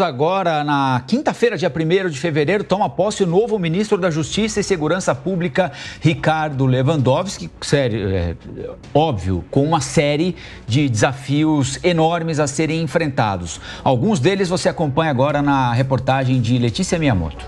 Agora, na quinta-feira, dia 1º de fevereiro, toma posse o novo ministro da Justiça e Segurança Pública, Ricardo Lewandowski, óbvio, com uma série de desafios enormes a serem enfrentados. Alguns deles você acompanha agora na reportagem de Letícia Miyamoto.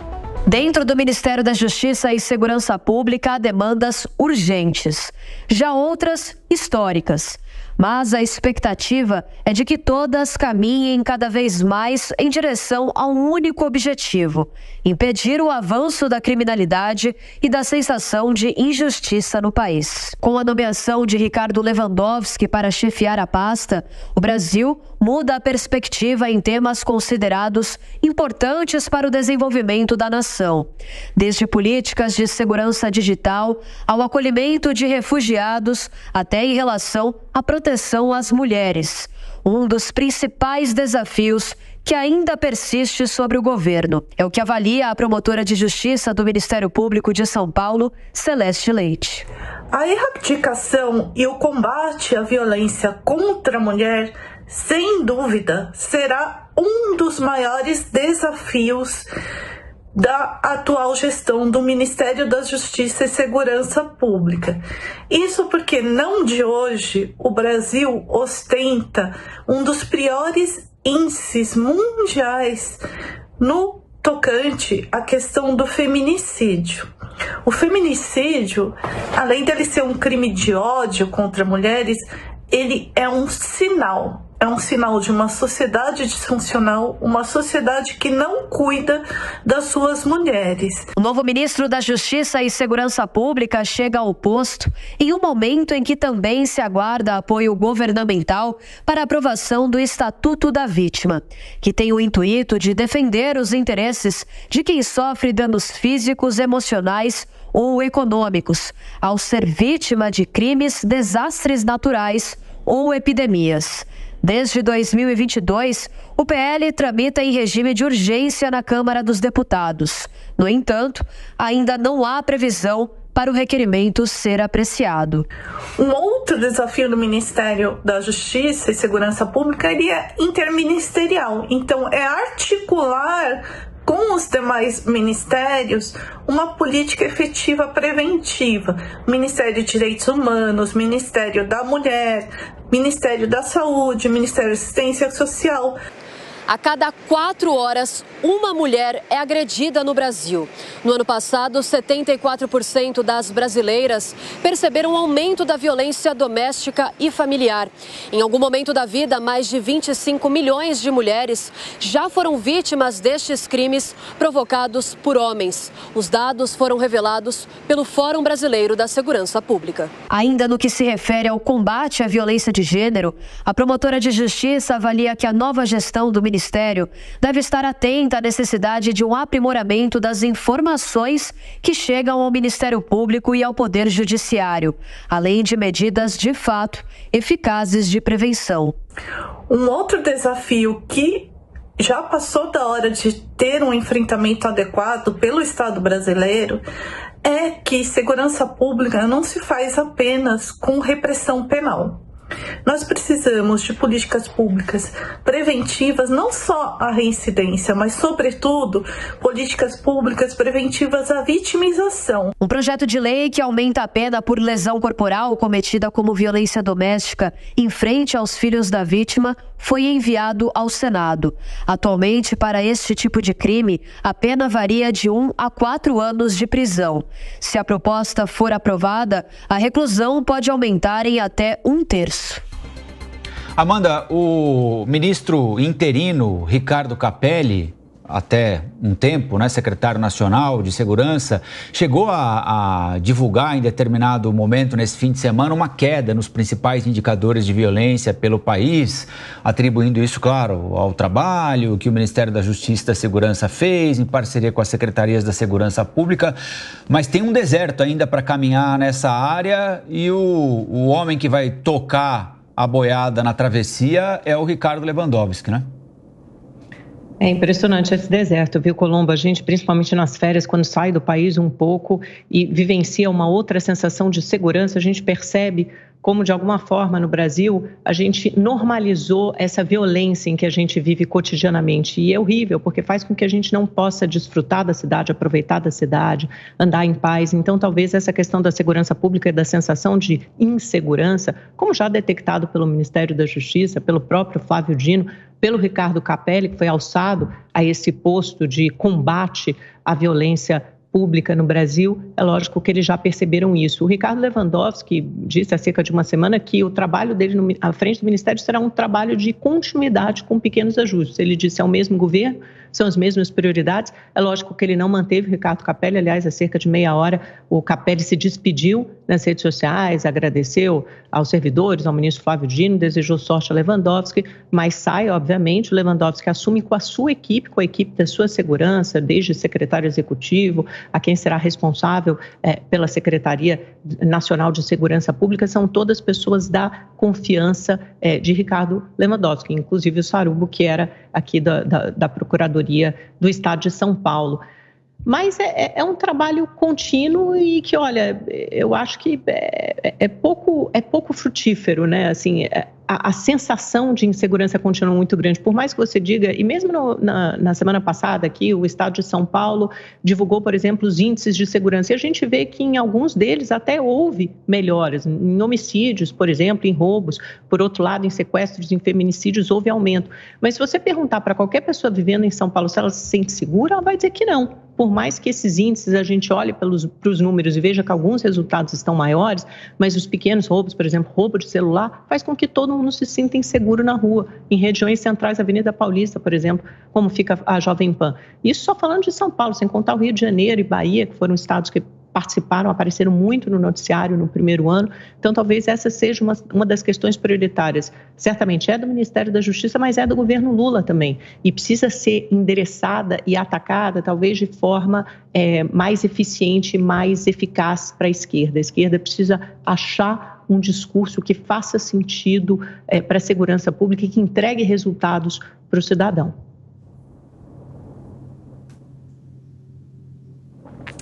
Dentro do Ministério da Justiça e Segurança Pública, há demandas urgentes, já outras históricas. Mas a expectativa é de que todas caminhem cada vez mais em direção a um único objetivo: impedir o avanço da criminalidade e da sensação de injustiça no país. Com a nomeação de Ricardo Lewandowski para chefiar a pasta, o Brasil muda a perspectiva em temas considerados importantes para o desenvolvimento da nação. Desde políticas de segurança digital ao acolhimento de refugiados, até em relação à proteção às mulheres. Um dos principais desafios que ainda persiste sobre o governo. É o que avalia a promotora de Justiça do Ministério Público de São Paulo, Celeste Leite. A erradicação e o combate à violência contra a mulher, sem dúvida, será um dos maiores desafios da atual gestão do Ministério da Justiça e Segurança Pública. Isso porque, não de hoje, o Brasil ostenta um dos piores índices mundiais no tocante à questão do feminicídio. O feminicídio, além dele ser um crime de ódio contra mulheres, ele é um sinal. É um sinal de uma sociedade disfuncional, uma sociedade que não cuida das suas mulheres. O novo ministro da Justiça e Segurança Pública chega ao posto em um momento em que também se aguarda apoio governamental para a aprovação do Estatuto da Vítima, que tem o intuito de defender os interesses de quem sofre danos físicos, emocionais ou econômicos ao ser vítima de crimes, desastres naturais ou epidemias. Desde 2022, o PL tramita em regime de urgência na Câmara dos Deputados. No entanto, ainda não há previsão para o requerimento ser apreciado. Um outro desafio do Ministério da Justiça e Segurança Pública é interministerial. Então, é articular com os demais ministérios uma política efetiva preventiva. Ministério de Direitos Humanos, Ministério da Mulher, Ministério da Saúde, Ministério da Assistência Social. A cada 4 horas, uma mulher é agredida no Brasil. No ano passado, 74% das brasileiras perceberam um aumento da violência doméstica e familiar. Em algum momento da vida, mais de 25 milhões de mulheres já foram vítimas destes crimes provocados por homens. Os dados foram revelados pelo Fórum Brasileiro da Segurança Pública. Ainda no que se refere ao combate à violência de gênero, a promotora de justiça avalia que a nova gestão do Ministério deve estar atenta à necessidade de um aprimoramento das informações que chegam ao Ministério Público e ao Poder Judiciário, além de medidas de fato eficazes de prevenção. Um outro desafio que já passou da hora de ter um enfrentamento adequado pelo Estado brasileiro é que segurança pública não se faz apenas com repressão penal. Nós precisamos de políticas públicas preventivas, não só à reincidência, mas, sobretudo, políticas públicas preventivas à vitimização. Um projeto de lei que aumenta a pena por lesão corporal cometida como violência doméstica em frente aos filhos da vítima foi enviado ao Senado. Atualmente, para este tipo de crime, a pena varia de 1 a 4 anos de prisão. Se a proposta for aprovada, a reclusão pode aumentar em até 1/3. Amanda, o ministro interino Ricardo Capelli, até um tempo, né, secretário nacional de segurança, chegou a divulgar em determinado momento nesse fim de semana uma queda nos principais indicadores de violência pelo país, atribuindo isso, claro, ao trabalho que o Ministério da Justiça e da Segurança fez em parceria com as secretarias da Segurança Pública, mas tem um deserto ainda para caminhar nessa área e o homem que vai tocar a boiada na travessia é o Ricardo Lewandowski, né? É impressionante esse deserto, viu, Colombo? A gente, principalmente nas férias, quando sai do país um pouco e vivencia uma outra sensação de segurança, a gente percebe como de alguma forma no Brasil a gente normalizou essa violência em que a gente vive cotidianamente. E é horrível, porque faz com que a gente não possa desfrutar da cidade, aproveitar da cidade, andar em paz. Então talvez essa questão da segurança pública e da sensação de insegurança, como já detectado pelo Ministério da Justiça, pelo próprio Flávio Dino, pelo Ricardo Capelli, que foi alçado a esse posto de combate à violência pública no Brasil, é lógico que eles já perceberam isso. O Ricardo Lewandowski disse há cerca de uma semana que o trabalho dele à frente do Ministério será um trabalho de continuidade com pequenos ajustes. Ele disse é o mesmo governo, são as mesmas prioridades. É lógico que ele não manteve o Ricardo Capelli, aliás, há cerca de meia hora o Capelli se despediu nas redes sociais, agradeceu aos servidores, ao ministro Flávio Dino, desejou sorte a Lewandowski, mas sai, obviamente, o Lewandowski assume com a sua equipe, com a equipe da sua segurança, desde secretário executivo a quem será responsável pela Secretaria Nacional de Segurança Pública, são todas pessoas da confiança de Ricardo Lewandowski, inclusive o Sarubbo, que era aqui da Procuradoria do Estado de São Paulo. Mas é um trabalho contínuo e que, olha, eu acho que é pouco frutífero, né? Assim, a sensação de insegurança continua muito grande. Por mais que você diga, e mesmo na semana passada aqui, o Estado de São Paulo divulgou, por exemplo, os índices de segurança. E a gente vê que em alguns deles até houve melhoras. Em homicídios, por exemplo, em roubos. Por outro lado, em sequestros, em feminicídios, houve aumento. Mas se você perguntar para qualquer pessoa vivendo em São Paulo se ela se sente segura, ela vai dizer que não. Por mais que esses índices a gente olhe para os números e veja que alguns resultados estão maiores, mas os pequenos roubos, por exemplo, roubo de celular, faz com que todo mundo se sinta inseguro na rua, em regiões centrais, Avenida Paulista, por exemplo, como fica a Jovem Pan. Isso só falando de São Paulo, sem contar o Rio de Janeiro e Bahia, que foram estados que participaram, apareceram muito no noticiário no primeiro ano. Então, talvez essa seja uma das questões prioritárias. Certamente é do Ministério da Justiça, mas é do governo Lula também. E precisa ser endereçada e atacada, talvez de forma mais eficiente, mais eficaz para a esquerda. A esquerda precisa achar um discurso que faça sentido para a segurança pública e que entregue resultados para o cidadão.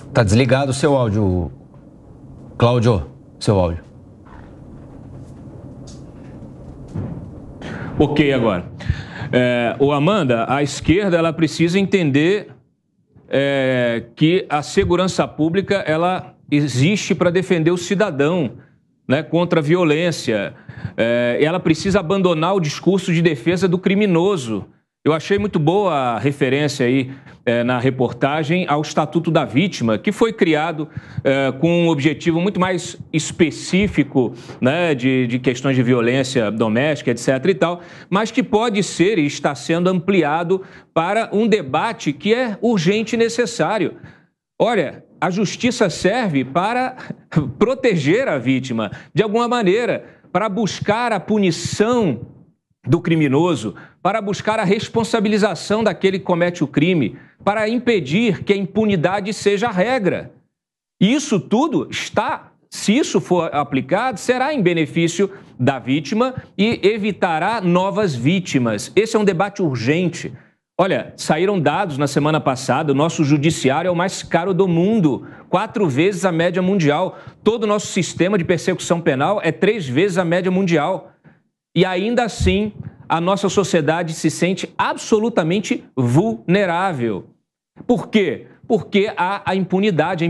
Está desligado o seu áudio, Cláudio, seu áudio. Ok, agora. O Amanda, a esquerda ela precisa entender que a segurança pública ela existe para defender o cidadão, né, contra a violência. Ela precisa abandonar o discurso de defesa do criminoso. Eu achei muito boa a referência aí na reportagem ao Estatuto da Vítima, que foi criado com um objetivo muito mais específico, né, de questões de violência doméstica, etc. e tal, mas que pode ser e está sendo ampliado para um debate que é urgente e necessário. Olha, a justiça serve para proteger a vítima, de alguma maneira, para buscar a punição do criminoso, para buscar a responsabilização daquele que comete o crime, para impedir que a impunidade seja a regra. E isso tudo está, se isso for aplicado, será em benefício da vítima e evitará novas vítimas. Esse é um debate urgente. Olha, saíram dados na semana passada, o nosso judiciário é o mais caro do mundo, 4 vezes a média mundial. Todo o nosso sistema de persecução penal é 3 vezes a média mundial. E ainda assim, a nossa sociedade se sente absolutamente vulnerável. Por quê? Porque há a impunidade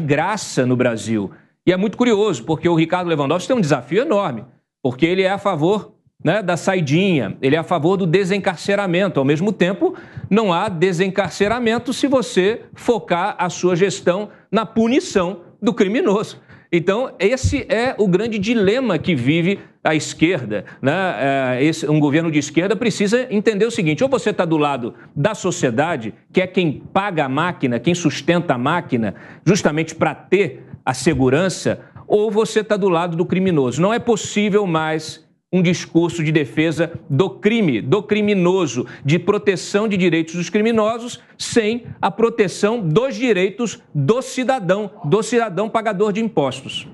graça no Brasil. E é muito curioso, porque o Ricardo Lewandowski tem um desafio enorme, porque ele é a favor, né, da saidinha, ele é a favor do desencarceramento. Ao mesmo tempo, não há desencarceramento se você focar a sua gestão na punição do criminoso. Então, esse é o grande dilema que vive a esquerda, né? Um governo de esquerda precisa entender o seguinte: ou você está do lado da sociedade, que é quem paga a máquina, quem sustenta a máquina, justamente para ter a segurança, ou você está do lado do criminoso. Não é possível mais um discurso de defesa do crime, do criminoso, de proteção de direitos dos criminosos, sem a proteção dos direitos do cidadão pagador de impostos.